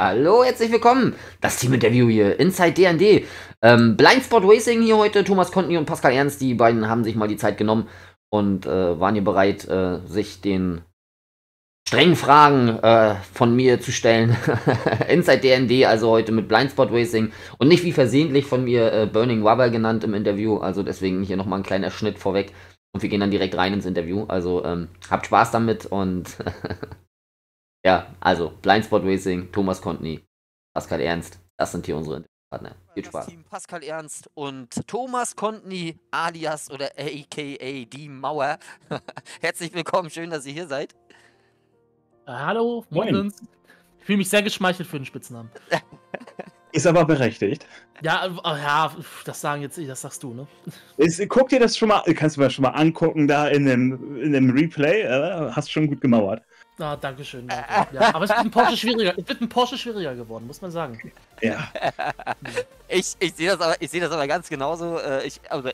Hallo, herzlich willkommen. Das Team-Interview hier, Inside DND. Blindspot Racing hier heute, Thomas Kontny und Pascal Ernst. Die beiden haben sich mal die Zeit genommen und waren hier bereit, sich den strengen Fragen von mir zu stellen. Inside DND, also heute mit Blindspot Racing. Und nicht wie versehentlich von mir Burning Rubber genannt im Interview. Also deswegen hier nochmal ein kleiner Schnitt vorweg. Und wir gehen dann direkt rein ins Interview. Also habt Spaß damit und... Ja, also Blindspot Racing, Thomas Kontny, Pascal Ernst, das sind hier unsere Interviewpartner. Viel Spaß. Das Team Pascal Ernst und Thomas Kontny, alias oder a.k.a. Die Mauer. Herzlich willkommen, schön, dass ihr hier seid. Hallo, moin. Ich fühle mich sehr geschmeichelt für den Spitznamen. Ist aber berechtigt. Ja, ja, das sagen jetzt, das sagst du, ne? Guck dir das schon mal, kannst du mir schon mal angucken, da in dem Replay, hast schon gut gemauert. Ah, Dankeschön. Danke. Ja, aber es ist ein Porsche schwieriger geworden, muss man sagen. Ja. Ich sehe das aber ganz genauso.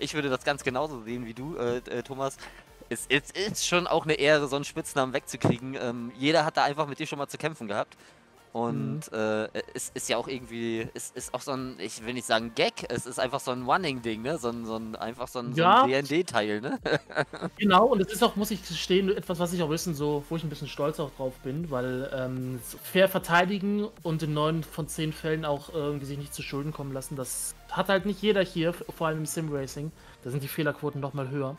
Ich würde das ganz genauso sehen wie du, Thomas. Es ist schon auch eine Ehre, so einen Spitznamen wegzukriegen. Jeder hat da einfach mit dir schon mal zu kämpfen gehabt. Und es ist ja auch irgendwie, ist auch so ein, ich will nicht sagen Gag, es ist einfach so ein Running-Ding, ne? So ein D&D-Teil, ne? Genau, und es ist auch, muss ich gestehen, etwas, was ich auch wissen, so, wo ich ein bisschen stolz auch drauf bin, weil fair verteidigen und in 9 von 10 Fällen auch sich nicht zu Schulden kommen lassen, das hat halt nicht jeder hier, vor allem im Sim-Racing, da sind die Fehlerquoten nochmal höher.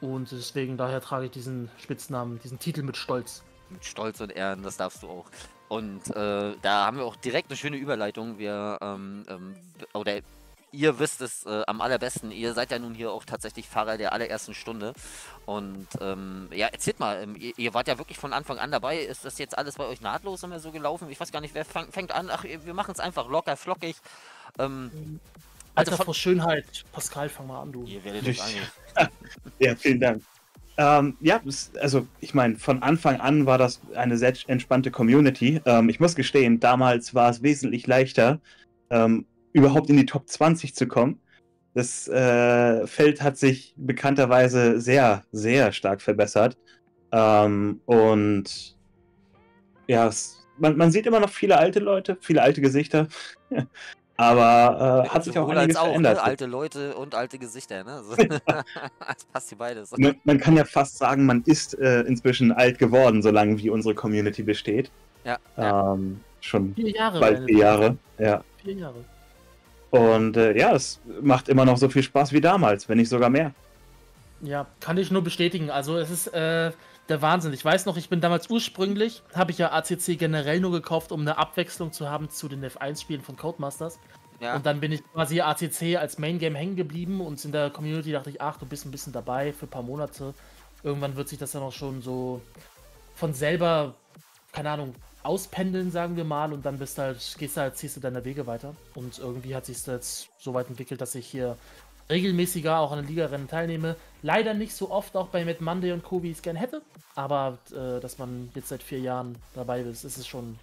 Und deswegen, daher trage ich diesen Spitznamen, diesen Titel mit Stolz. Mit Stolz und Ehren, das darfst du auch. Und da haben wir auch direkt eine schöne Überleitung. Wir, oder ihr wisst es am allerbesten, ihr seid ja nun hier auch tatsächlich Fahrer der allerersten Stunde. Und ja, erzählt mal, ihr wart ja wirklich von Anfang an dabei. Ist das jetzt alles bei euch nahtlos immer so gelaufen? Ich weiß gar nicht, wer fängt an? Ach, wir machen es einfach locker, flockig. Also von Schönheit. Pascal, fang mal an, du. Ihr werdet euch an. Ja, vielen Dank. Ja, also ich meine, von Anfang an war das eine sehr entspannte Community. Ich muss gestehen, damals war es wesentlich leichter, überhaupt in die Top 20 zu kommen. Das Feld hat sich bekannterweise sehr, sehr stark verbessert. Und ja, man sieht immer noch viele alte Leute, viele alte Gesichter. Aber hat sich auch einiges verändert. Ne? Alte Leute und alte Gesichter, ne? So. Ja. Das passt hier beides. Man kann ja fast sagen, man ist inzwischen alt geworden, solange wie unsere Community besteht. Ja. Schon 4 Jahre, bald 4 Jahre. Ja. 4 Jahre. Und ja, es macht immer noch so viel Spaß wie damals, wenn nicht sogar mehr. Ja, kann ich nur bestätigen. Also es ist der Wahnsinn. Ich weiß noch, ich bin damals ursprünglich, habe ich ja ACC generell nur gekauft, um eine Abwechslung zu haben zu den F1-Spielen von Codemasters. Ja. Und dann bin ich quasi ACC als Main-Game hängen geblieben und in der Community dachte ich, ach, du bist ein bisschen dabei für ein paar Monate. Irgendwann wird sich das dann auch schon so von selber, keine Ahnung, auspendeln, sagen wir mal. Und dann bist du halt, ziehst du deine Wege weiter. Und irgendwie hat sich das jetzt so weit entwickelt, dass ich hier regelmäßiger auch an den Ligarennen teilnehme. Leider nicht so oft auch bei Mad Monday und Co., wie ich es gern hätte. Aber dass man jetzt seit 4 Jahren dabei ist, ist schon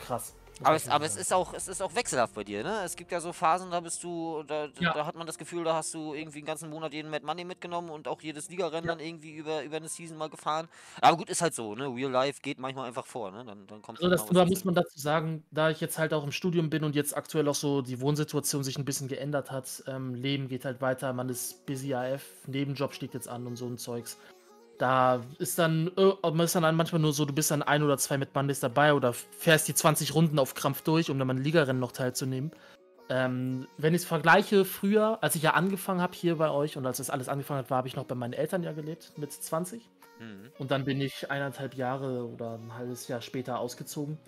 krass. Aber es ist auch wechselhaft bei dir, ne? Es gibt ja so Phasen, da bist du, da hat man das Gefühl, da hast du irgendwie einen ganzen Monat jeden Mad Monday mitgenommen und auch jedes Ligarennen dann irgendwie über eine Season mal gefahren. Aber gut, ist halt so, ne? Real Life geht manchmal einfach vor, ne? Dann kommt also das, da muss man dazu sagen, da ich jetzt halt auch im Studium bin und jetzt aktuell auch so die Wohnsituation sich ein bisschen geändert hat, Leben geht halt weiter, man ist busy AF, Nebenjob steht jetzt an und so ein Zeugs. Da ist dann, manchmal nur so, du bist dann 1 oder 2 mit Mondays dabei oder fährst die 20 Runden auf Krampf durch, um dann mal an Ligarennen noch teilzunehmen. Wenn ich es vergleiche, früher, als ich ja angefangen habe hier bei euch und als das alles angefangen hat, habe ich noch bei meinen Eltern ja gelebt mit 20. Mhm. Und dann bin ich 1,5 Jahre oder ein halbes Jahr später ausgezogen.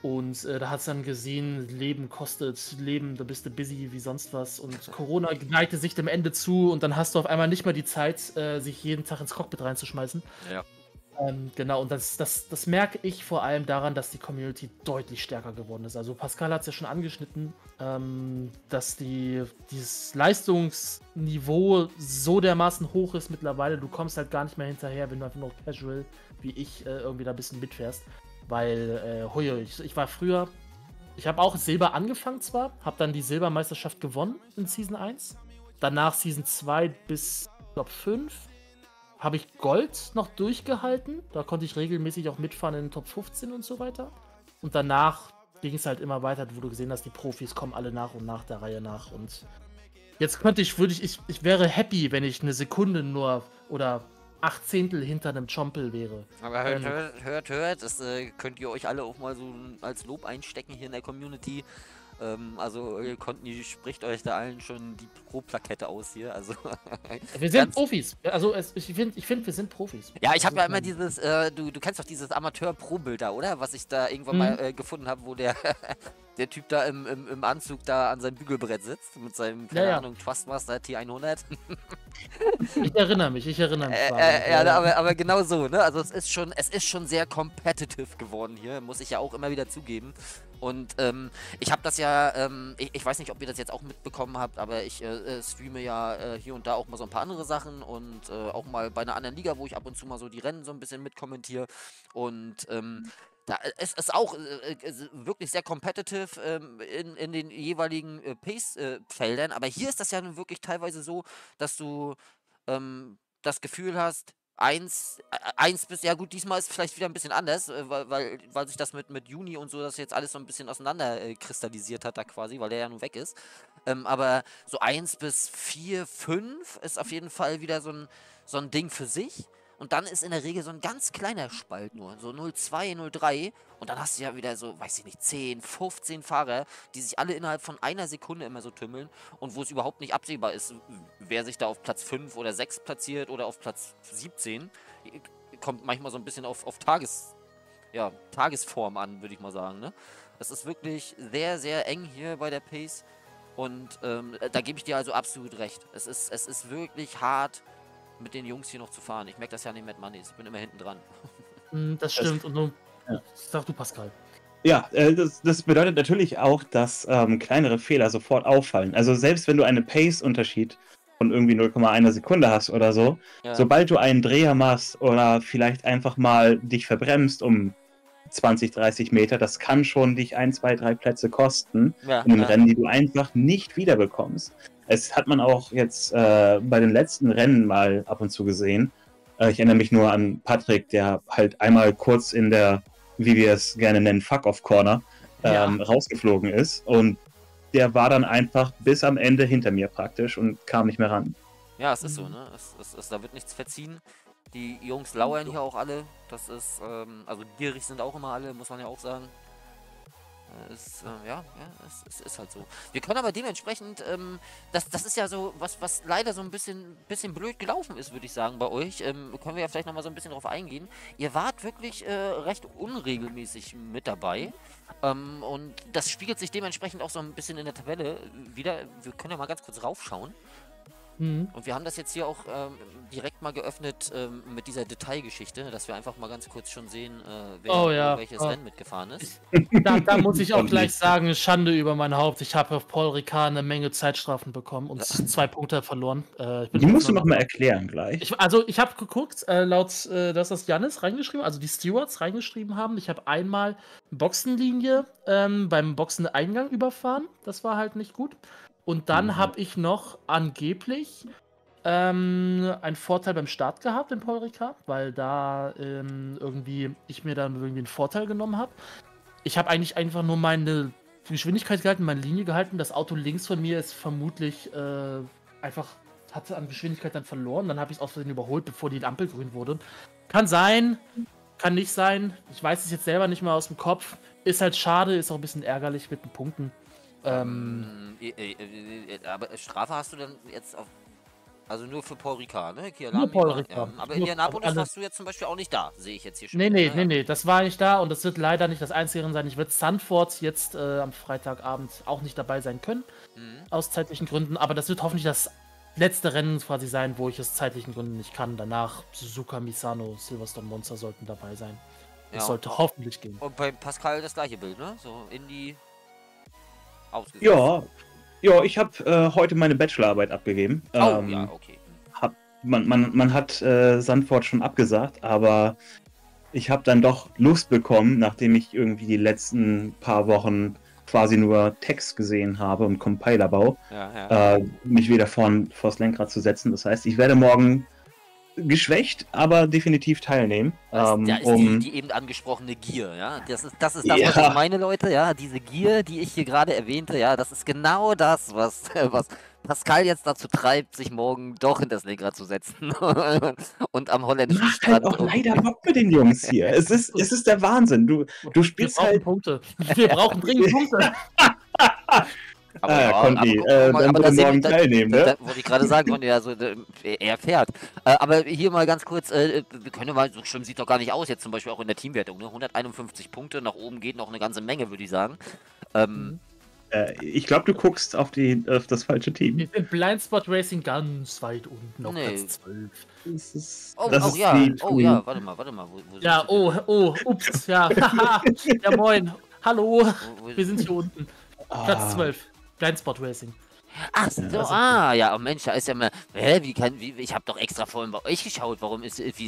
Und da hat es dann gesehen, Leben kostet Leben, da bist du busy wie sonst was. Und Corona neigte sich dem Ende zu und dann hast du auf einmal nicht mehr die Zeit, sich jeden Tag ins Cockpit reinzuschmeißen. Ja. Genau, und das merke ich vor allem daran, dass die Community deutlich stärker geworden ist. Also Pascal hat es ja schon angeschnitten, dass dieses Leistungsniveau so dermaßen hoch ist mittlerweile. Du kommst halt gar nicht mehr hinterher, wenn du einfach nur casual wie ich irgendwie da ein bisschen mitfährst. Weil, ich war früher, ich habe auch Silber angefangen zwar, habe dann die Silbermeisterschaft gewonnen in Season 1. Danach Season 2 bis, glaube 5 habe ich Gold noch durchgehalten. Da konnte ich regelmäßig auch mitfahren in den Top 15 und so weiter. Und danach ging es halt immer weiter, wo du gesehen hast, die Profis kommen alle nach und nach der Reihe nach. Und jetzt könnte ich, ich wäre happy, wenn ich eine Sekunde nur oder 8 Zehntel hinter einem Schompel wäre. Aber hört, das könnt ihr euch alle auch mal so als Lob einstecken hier in der Community. Also Kontny spricht euch da allen schon die Pro-Plakette aus hier, also... Wir sind Profis, also ich finde, wir sind Profis. Ja, ich habe ja immer dieses, du kennst doch dieses Amateur-Pro-Bild da, oder? Was ich da irgendwann mal gefunden habe, wo der Typ da im Anzug da an seinem Bügelbrett sitzt, mit seinem, keine Ahnung, Trustmaster T100. Ich erinnere mich. Ja, aber genau so, ne? Also es ist schon sehr competitive geworden hier, muss ich ja auch immer wieder zugeben. Und ich habe das ja, ich weiß nicht, ob ihr das jetzt auch mitbekommen habt, aber ich streame ja hier und da auch mal so ein paar andere Sachen und auch mal bei einer anderen Liga, wo ich ab und zu mal so die Rennen so ein bisschen mitkommentiere. Und da ist es auch wirklich sehr competitive in den jeweiligen Pace-Feldern. Aber hier ist das ja nun wirklich teilweise so, dass du das Gefühl hast, eins bis, ja gut, diesmal ist vielleicht wieder ein bisschen anders, weil sich das mit Juni und so, das jetzt alles so ein bisschen auseinander kristallisiert hat da quasi, weil der ja nun weg ist. Aber so 1 bis 4, 5 ist auf jeden Fall wieder so ein Ding für sich. Und dann ist in der Regel so ein ganz kleiner Spalt nur, so 0,2, 0,3. Und dann hast du ja wieder so, weiß ich nicht, 10, 15 Fahrer, die sich alle innerhalb von einer Sekunde immer so tümmeln. Und wo es überhaupt nicht absehbar ist, wer sich da auf Platz 5 oder 6 platziert oder auf Platz 17, kommt manchmal so ein bisschen auf Tagesform an, würde ich mal sagen. Ne? Das ist wirklich sehr, sehr eng hier bei der Pace. Und da gebe ich dir also absolut recht. Es ist wirklich hart, mit den Jungs hier noch zu fahren. Ich merke das ja nicht mit Mannis. Ich bin immer hinten dran. Das stimmt. Und nun, sag du, Pascal. Ja, das bedeutet natürlich auch, dass kleinere Fehler sofort auffallen. Also selbst wenn du einen Pace-Unterschied von irgendwie 0,1 Sekunde hast oder so, sobald du einen Dreher machst oder vielleicht einfach mal dich verbremst um 20, 30 Meter, das kann schon dich 1, 2, 3 Plätze kosten in einem Rennen, die du einfach nicht wiederbekommst. Es hat man auch jetzt bei den letzten Rennen mal ab und zu gesehen. Ich erinnere mich nur an Patrick, der halt einmal kurz in der, wie wir es gerne nennen, Fuck-Off-Corner rausgeflogen ist. Und der war dann einfach bis am Ende hinter mir praktisch und kam nicht mehr ran. Ja, es ist so, ne? Da wird nichts verziehen. Die Jungs lauern hier auch alle. Das ist, also gierig sind auch immer alle, muss man ja auch sagen. Es ist halt so. Wir können aber dementsprechend, das ist ja so, was leider so ein bisschen blöd gelaufen ist, würde ich sagen, bei euch. Können wir ja vielleicht nochmal so ein bisschen drauf eingehen. Ihr wart wirklich recht unregelmäßig mit dabei. Und das spiegelt sich dementsprechend auch so ein bisschen in der Tabelle wieder. Wir können ja mal ganz kurz raufschauen. Mhm. Und wir haben das jetzt hier auch direkt mal geöffnet mit dieser Detailgeschichte, dass wir einfach mal ganz kurz schon sehen, welches Rennen mitgefahren ist. Da muss ich auch gleich sagen, Schande über mein Haupt. Ich habe auf Paul Ricard eine Menge Zeitstrafen bekommen und 2 Punkte verloren. Die musst du nochmal erklären gleich. Ich habe geguckt, dass das Jannis reingeschrieben, also die Stewards reingeschrieben haben. Ich habe einmal Boxenlinie beim Boxeneingang überfahren. Das war halt nicht gut. Und dann habe ich noch angeblich einen Vorteil beim Start gehabt in Polrika, weil da ich mir dann einen Vorteil genommen habe. Ich habe eigentlich einfach nur meine Geschwindigkeit gehalten, meine Linie gehalten. Das Auto links von mir ist vermutlich hatte an Geschwindigkeit dann verloren. Dann habe ich es aus Versehen überholt, bevor die Ampel grün wurde. Kann sein, kann nicht sein. Ich weiß es jetzt selber nicht mal aus dem Kopf. Ist halt schade, ist auch ein bisschen ärgerlich mit den Punkten. Aber Strafe hast du dann jetzt auf... Also nur für Paul Ricard, ne? Nur Paul Ricard. Aber in Indianapolis warst du jetzt zum Beispiel auch nicht da, sehe ich jetzt hier schon. Nee, das war nicht da und das wird leider nicht das einzige Rennen sein. Ich werde Zandvoort jetzt am Freitagabend auch nicht dabei sein können, aus zeitlichen Gründen. Aber das wird hoffentlich das letzte Rennen quasi sein, wo ich aus zeitlichen Gründen nicht kann. Danach Suzuka, Misano, Silverstone, Monza sollten dabei sein. Das sollte hoffentlich gehen. Und bei Pascal das gleiche Bild, ne? So Indie... Ja, ich habe heute meine Bachelorarbeit abgegeben. Okay. Man hat Sandford schon abgesagt, aber ich habe dann doch Lust bekommen, nachdem ich irgendwie die letzten paar Wochen quasi nur Text gesehen habe und Compilerbau, mich wieder vors Lenkrad zu setzen. Das heißt, ich werde morgen geschwächt, aber definitiv teilnehmen. Da ist die eben angesprochene Gier, ja. Das ist das, was ich meine, Leute, ja. Diese Gier, die ich hier gerade erwähnte, ja, das ist genau das, was Pascal jetzt dazu treibt, sich morgen doch in das Lenkrad zu setzen und am holländischen Strand. Macht halt auch leider Bock mit den Jungs hier. Es ist der Wahnsinn. Du spielst halt... Punkte. Wir brauchen dringend Punkte. Aber Kontny, dann würde morgen teilnehmen, ne? Wollte ich gerade sagen, Kontny, also, er fährt. Aber hier mal ganz kurz, wir können mal, so schlimm sieht doch gar nicht aus, jetzt zum Beispiel auch in der Teamwertung, ne? 151 Punkte, nach oben geht noch eine ganze Menge, würde ich sagen. Ich glaube, du guckst auf das falsche Team. Ich bin Blindspot Racing ganz weit unten, auf Platz 12. Warte mal. Ups, ja, haha, ja moin, hallo, wir sind hier unten. Platz 12, Blindspot Racing. Ach so, Mensch, da ist ja mal, ich habe doch extra vorhin bei euch geschaut, wie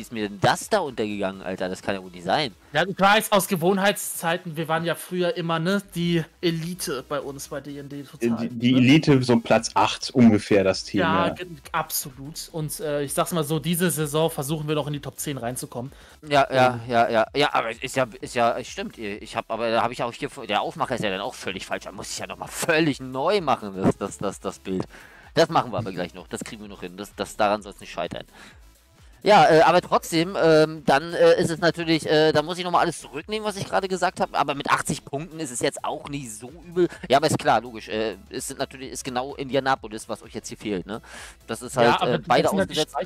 ist mir denn das da untergegangen, Alter, das kann ja wohl nicht sein. Ja, klar, aus Gewohnheitszeiten, wir waren ja früher immer, ne, die Elite bei uns, bei D&D total. Die Elite, so Platz 8 ungefähr, das Team. Ja, absolut, und ich sag's mal so, diese Saison versuchen wir noch in die Top 10 reinzukommen. Ja, aber ist ja, stimmt, da habe ich auch hier, der Aufmacher ist ja dann auch völlig falsch, da muss ich ja nochmal völlig neu machen. Das Bild. Das machen wir aber gleich noch. Das kriegen wir noch hin. Daran soll es nicht scheitern. Ja, aber trotzdem, dann ist es natürlich, da muss ich nochmal alles zurücknehmen, was ich gerade gesagt habe, aber mit 80 Punkten ist es jetzt auch nicht so übel. Ja, aber ist klar, logisch, es sind natürlich, ist genau Indianapolis, was euch jetzt hier fehlt, ne? Das ist halt, ja, beide ausgesetzt.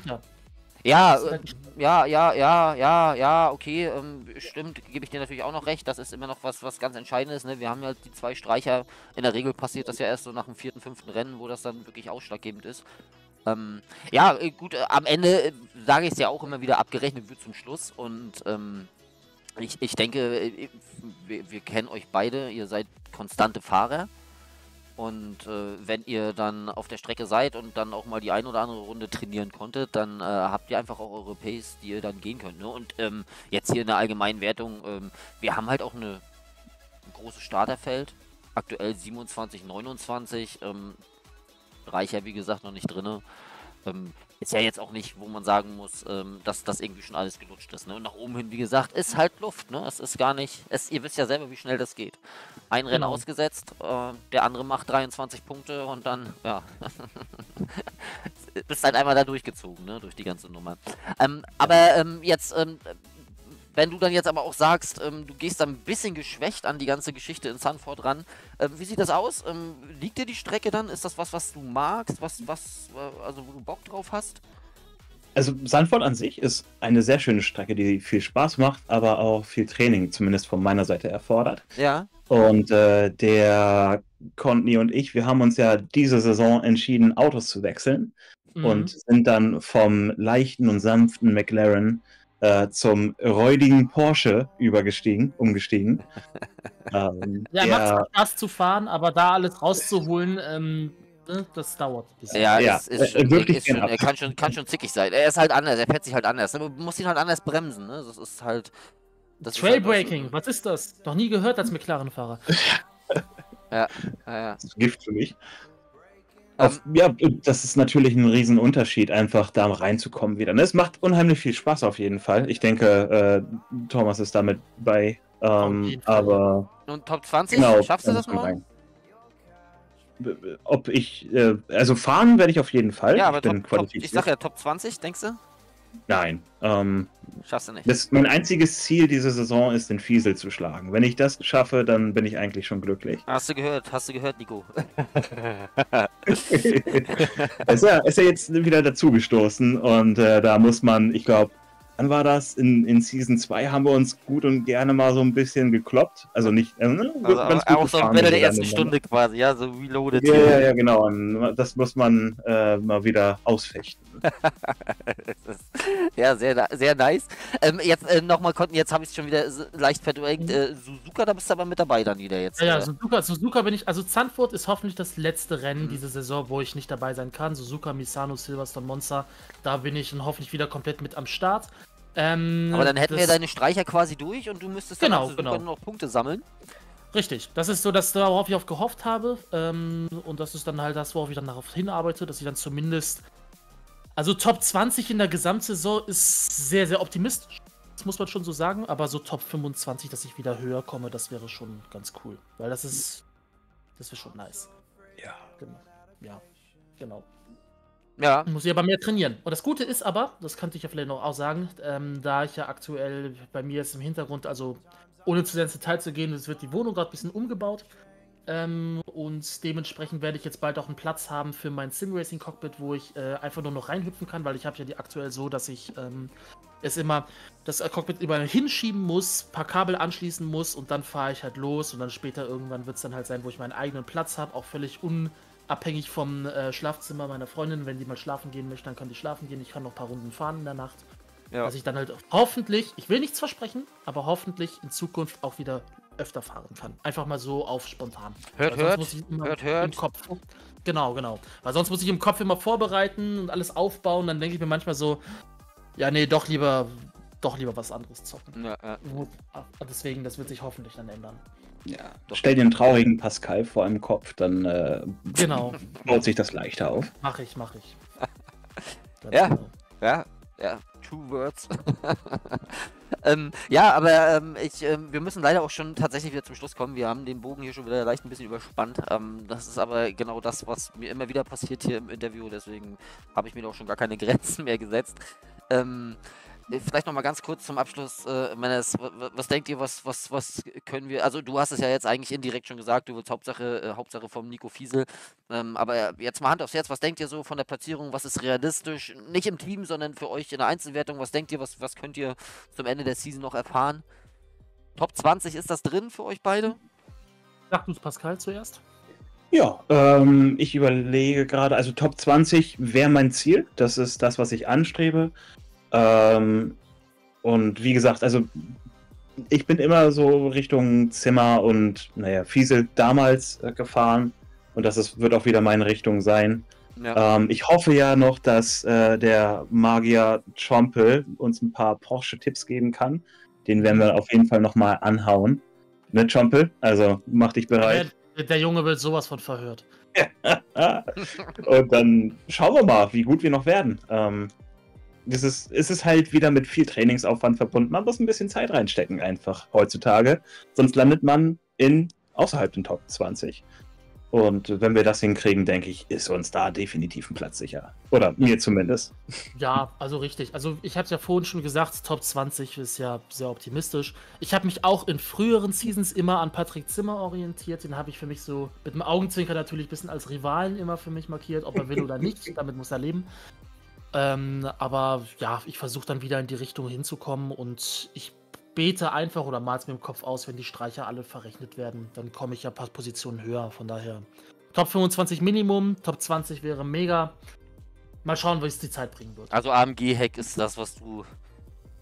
Ja, okay, stimmt, gebe ich dir natürlich auch noch recht, das ist immer noch was ganz Entscheidendes, ne? Wir haben ja die zwei Streicher, in der Regel passiert das ja erst so nach dem 4., 5. Rennen, wo das dann wirklich ausschlaggebend ist. Gut, am Ende, sage ich es ja auch immer wieder, abgerechnet wird zum Schluss und ich denke, wir kennen euch beide, ihr seid konstante Fahrer. Und wenn ihr dann auf der Strecke seid und dann auch mal die ein oder andere Runde trainieren konntet, dann habt ihr einfach auch eure Pace, die ihr dann gehen könnt. Ne? Und jetzt hier in der allgemeinen Wertung, wir haben halt auch ein großes Starterfeld. Aktuell 27, 29. Reicher, wie gesagt, noch nicht drin. Ist ja jetzt auch nicht, wo man sagen muss, dass das irgendwie schon alles gelutscht ist. Ne? Und nach oben hin, wie gesagt, ist halt Luft. Ne? Es ist gar nicht... ihr wisst ja selber, wie schnell das geht. Ein Rennen ausgesetzt, der andere macht 23 Punkte und dann, ja... bist halt einmal da durchgezogen, ne? Durch die ganze Nummer. Wenn du dann jetzt aber auch sagst, du gehst dann ein bisschen geschwächt an die ganze Geschichte in Zandvoort ran, wie sieht das aus? Liegt dir die Strecke dann? Ist das was du magst, also wo du Bock drauf hast? Also Zandvoort an sich ist eine sehr schöne Strecke, die viel Spaß macht, aber auch viel Training, zumindest von meiner Seite, erfordert. Ja. Und der Kontny und ich, wir haben uns ja diese Saison entschieden, Autos zu wechseln und sind dann vom leichten und sanften McLaren zum räudigen Porsche umgestiegen. Ja, macht Spaß zu fahren, aber da alles rauszuholen, das dauert ein bisschen. Er kann schon zickig sein. Er ist halt anders, er fährt sich halt anders. Man muss ihn halt anders bremsen, ne? Das ist halt... Trail Breaking, was ist das? Noch nie gehört als McLaren-Fahrer. Ja. Das ist Gift für mich. Das ist natürlich ein Riesenunterschied, einfach da reinzukommen wieder. Es macht unheimlich viel Spaß auf jeden Fall. Ich denke, Thomas ist damit bei. Aber und Top 20? Genau, schaffst du das mal? Ob ich... also fahren werde ich auf jeden Fall. Ja, aber ich sag ja Top 20, denkst du? Nein. Schaffst du nicht. Mein einziges Ziel diese Saison ist, den Fiesel zu schlagen. Wenn ich das schaffe, dann bin ich eigentlich schon glücklich. Hast du gehört, Nico? ist ja jetzt wieder dazugestoßen und da muss man, ich glaube, wann war das? In Season 2 haben wir uns gut und gerne mal so ein bisschen gekloppt. Also nicht... auch so am Ende der ersten Stunde quasi, ja, so reloaded. Ja, genau. Und das muss man mal wieder ausfechten. Ja, sehr, sehr nice. Nochmal, Kontny, jetzt habe ich es schon wieder leicht verdrängt. Suzuka, da bist du aber mit dabei dann wieder jetzt. Ja, Suzuka bin ich... Also Zandvoort ist hoffentlich das letzte Rennen diese Saison, wo ich nicht dabei sein kann. Suzuka, Misano, Silverstone, Monza. Da bin ich dann hoffentlich wieder komplett mit am Start. Aber dann hätten wir deine Streicher quasi durch und du müsstest dann nur noch Punkte sammeln. Richtig, das ist so, worauf ich auch gehofft habe. Und das ist dann halt das, worauf ich dann darauf hinarbeite, dass ich dann zumindest Also Top 20 in der Gesamtsaison ist sehr, sehr optimistisch. Das muss man schon so sagen. Aber so Top 25, dass ich wieder höher komme, das wäre schon ganz cool. Weil das wäre schon nice. Ja. Genau. Ja, genau. Ja. Muss ich aber mehr trainieren. Und das Gute ist aber, das könnte ich ja vielleicht noch auch sagen, da ich ja aktuell bei mir ist im Hintergrund, also ohne zu sehr ins Detail zu gehen, es wird die Wohnung gerade ein bisschen umgebaut. Und dementsprechend werde ich jetzt bald auch einen Platz haben für mein Sim-Racing-Cockpit, wo ich einfach nur noch reinhüpfen kann, weil ich habe ja die aktuell so, dass ich es immer, das Cockpit überall hinschieben muss, ein paar Kabel anschließen muss und dann fahre ich halt los und dann später irgendwann wird es dann halt sein, wo ich meinen eigenen Platz habe, auch völlig unabhängig vom Schlafzimmer meiner Freundin. Wenn die mal schlafen gehen möchte, dann kann die schlafen gehen, ich kann noch ein paar Runden fahren in der Nacht. Ja. Dass ich dann halt hoffentlich, ich will nichts versprechen, aber hoffentlich in Zukunft auch wieder öfter fahren kann. Einfach mal so auf spontan. Hört. Im Kopf. Genau, genau. Weil sonst muss ich im Kopf immer vorbereiten und alles aufbauen. Dann denke ich mir manchmal so, ja, nee, doch lieber was anderes zocken. Ja, ja. Deswegen, das wird sich hoffentlich dann ändern. Ja, doch. Stell dir einen traurigen Pascal vor einem Kopf, dann genau. Baut sich das leichter auf. Mach ich. Ja, genau. Ja. Two words. Ja, aber wir müssen leider auch schon tatsächlich wieder zum Schluss kommen. Wir haben den Bogen hier schon wieder leicht ein bisschen überspannt. Das ist aber genau das, was mir immer wieder passiert hier im Interview. Deswegen habe ich mir doch schon gar keine Grenzen mehr gesetzt. Vielleicht nochmal ganz kurz zum Abschluss, Menes, was denkt ihr, was können wir, also du hast es ja jetzt eigentlich indirekt schon gesagt, du willst Hauptsache vom Nico Fiesel, aber jetzt mal Hand aufs Herz, was denkt ihr so von der Platzierung, was ist realistisch, nicht im Team, sondern für euch in der Einzelwertung, was denkt ihr, was könnt ihr zum Ende der Season noch erfahren? Top 20, ist das drin für euch beide? Sag du es Pascal zuerst? Ja, ich überlege gerade, also Top 20 wäre mein Ziel, das ist das, was ich anstrebe. Und wie gesagt, also ich bin immer so Richtung Zimmer und naja, Fiesel damals gefahren und das wird auch wieder meine Richtung sein. Ja. Ich hoffe ja noch, dass der Magier Schompel uns ein paar Porsche-Tipps geben kann. Den werden wir auf jeden Fall nochmal anhauen. Ne, Schompel? Also mach dich bereit. Der Junge wird sowas von verhört. Und dann schauen wir mal, wie gut wir noch werden. Es ist halt wieder mit viel Trainingsaufwand verbunden. Man muss ein bisschen Zeit reinstecken einfach heutzutage. Sonst landet man außerhalb den Top 20. Und wenn wir das hinkriegen, denke ich, ist uns da definitiv ein Platz sicher. Oder mir zumindest. Ja, also richtig. Also ich habe es ja vorhin schon gesagt, Top 20 ist ja sehr optimistisch. Ich habe mich auch in früheren Seasons immer an Patrick Zimmer orientiert. Den habe ich für mich so mit dem Augenzwinker natürlich ein bisschen als Rivalen immer für mich markiert. Ob er will oder nicht, damit muss er leben. Aber ja, ich versuche dann wieder in die Richtung hinzukommen und ich bete einfach oder mal's mir im Kopf aus, wenn die Streicher alle verrechnet werden, dann komme ich ja ein paar Positionen höher, von daher Top 25 Minimum, Top 20 wäre mega, mal schauen, wie es die Zeit bringen wird. Also AMG-Hack ist das, was du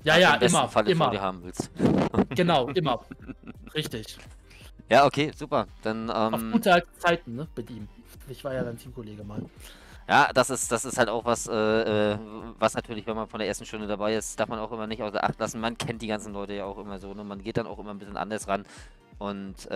ja, im besten Falle von dir haben willst. Genau, immer. Richtig. Ja, okay, super. Dann, auf gute alte Zeiten, ne, mit ihm. Ich war ja dein Teamkollege mal. Ja, das ist halt auch was, was natürlich, wenn man von der ersten Stunde dabei ist, darf man auch immer nicht außer Acht lassen. Man kennt die ganzen Leute ja auch immer so, ne? Man geht dann auch immer ein bisschen anders ran. Und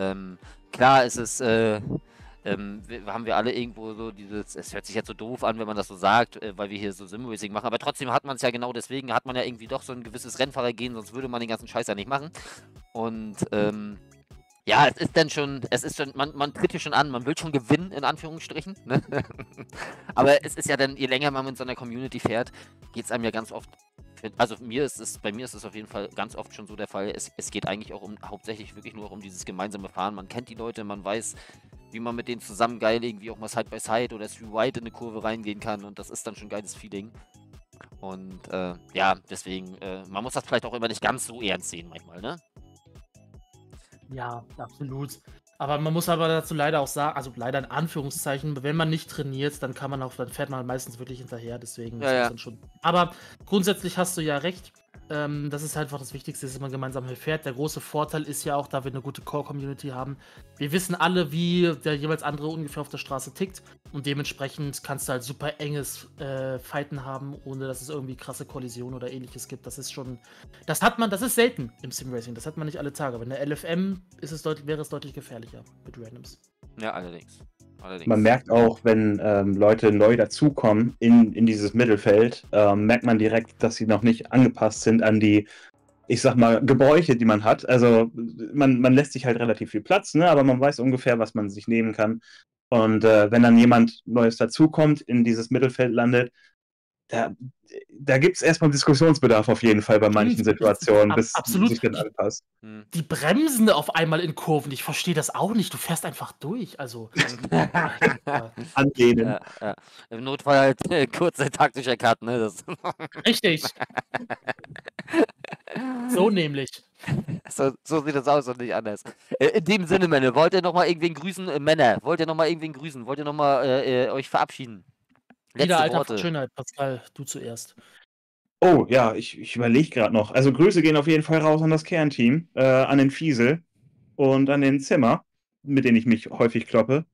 klar ist es, haben wir alle irgendwo so dieses, es hört sich jetzt so doof an, wenn man das so sagt, weil wir hier so Sim-Racing machen, aber trotzdem hat man es ja genau deswegen, hat man ja irgendwie doch so ein gewisses Rennfahrergehen, sonst würde man den ganzen Scheiß ja nicht machen. Und ja, es ist schon, man tritt hier schon an, man will schon gewinnen, in Anführungsstrichen, ne? Aber es ist ja dann, je länger man mit so einer Community fährt, geht es einem ja ganz oft, bei mir ist es auf jeden Fall ganz oft schon so der Fall, es geht eigentlich auch hauptsächlich wirklich nur um dieses gemeinsame Fahren, man kennt die Leute, man weiß, wie man mit denen zusammen geil irgendwie auch mal Side by Side oder Street Wide in eine Kurve reingehen kann und das ist dann schon ein geiles Feeling. Und ja, deswegen, man muss das vielleicht auch immer nicht ganz so ernst sehen manchmal, ne? Ja, absolut. Aber man muss aber dazu leider auch sagen, also leider in Anführungszeichen, wenn man nicht trainiert, dann kann man auch, dann fährt man halt meistens wirklich hinterher, deswegen ja. Dann schon. Aber grundsätzlich hast du ja recht. Das ist halt einfach das Wichtigste, dass man gemeinsam hier fährt. Der große Vorteil ist ja auch, da wir eine gute Core-Community haben. Wir wissen alle, wie der jeweils andere ungefähr auf der Straße tickt. Und dementsprechend kannst du halt super enges Fighten haben, ohne dass es irgendwie krasse Kollisionen oder ähnliches gibt. Das ist schon, das ist selten im Simracing. Das hat man nicht alle Tage. Aber in der LFM wäre es deutlich gefährlicher mit Randoms. Ja, allerdings. Allerdings. Man merkt auch, wenn Leute neu dazukommen in dieses Mittelfeld, merkt man direkt, dass sie noch nicht angepasst sind an die, ich sag mal, Gebräuche, die man hat. Also man lässt sich halt relativ viel Platz, ne? Aber man weiß ungefähr, was man sich nehmen kann. Und wenn dann jemand Neues dazukommt, in dieses Mittelfeld landet, da gibt es erstmal Diskussionsbedarf auf jeden Fall bei manchen Situationen, bis man sich dann anpasst. Die bremsen auf einmal in Kurven, ich verstehe das auch nicht, du fährst einfach durch, also. Angehen. Ja. Im Notfall halt kurze taktische Karten, ne? Das richtig. So nämlich. So sieht das aus und nicht anders. In dem Sinne, Männer, wollt ihr nochmal irgendwen grüßen? Wollt ihr nochmal euch verabschieden? Letzte Alter Worte. Von Schönheit, Pascal, du zuerst. Oh, ja, ich überlege gerade noch. Also Grüße gehen auf jeden Fall raus an das Kernteam, an den Fiesel und an den Zimmer, mit denen ich mich häufig kloppe.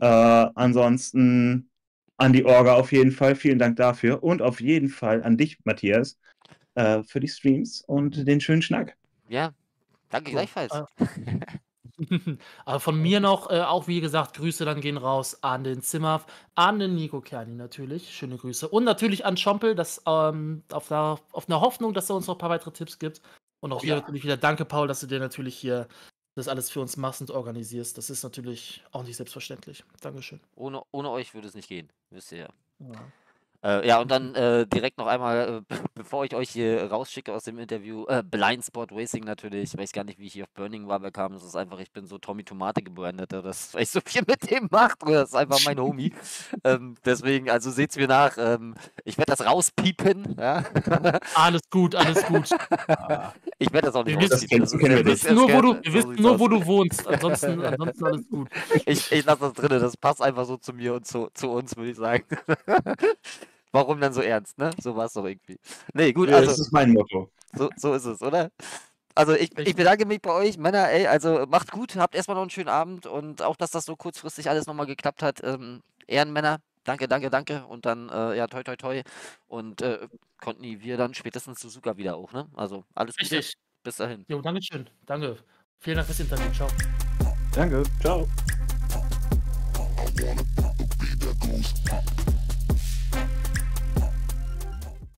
Ansonsten an die Orga auf jeden Fall, vielen Dank dafür. Und auf jeden Fall an dich, Matthias, für die Streams und den schönen Schnack. Ja, danke gleichfalls. Aber von mir noch, auch wie gesagt, Grüße dann gehen raus an den Zimmer, an den Nico Kerni natürlich, schöne Grüße. Und natürlich an Schompel, auf einer Hoffnung, dass er uns noch ein paar weitere Tipps gibt. Und auch hier natürlich wieder danke, Paul, dass du dir natürlich hier das alles für uns machst und organisierst. Das ist natürlich auch nicht selbstverständlich. Dankeschön. Ohne euch würde es nicht gehen, wisst ihr ja. Ja, und dann direkt noch einmal, bevor ich euch hier rausschicke aus dem Interview, Blindspot Racing natürlich. Ich weiß gar nicht, wie ich hier auf Burning Rubber kam. Das ist einfach, ich bin so Tommy Tomate gebrandet, dass ich so viel mit dem mache. Das ist einfach mein Homie. Deswegen, also seht's mir nach. Ich werde das rauspiepen. Ja? Alles gut, alles gut. Ich werde das auch nicht rauspiepen. Wir wissen nur, wo du wohnst. Ansonsten alles gut. Ich lasse das drin. Das passt einfach so zu mir und zu uns, würde ich sagen. Warum dann so ernst, ne? So war es doch irgendwie. Nee, gut, also. Das ist mein Motto. So ist es, oder? Also, ich bedanke mich bei euch, Männer, ey. Also, macht gut, habt erstmal noch einen schönen Abend und auch, dass das so kurzfristig alles nochmal geklappt hat. Ehrenmänner, danke. Und dann, toi. Und konnten wir dann spätestens Suzuka wieder auch, ne? Also, alles Gute. Richtig. Bis dahin. Jo, danke schön. Danke. Vielen Dank fürs Interview. Ciao. Danke. Ciao.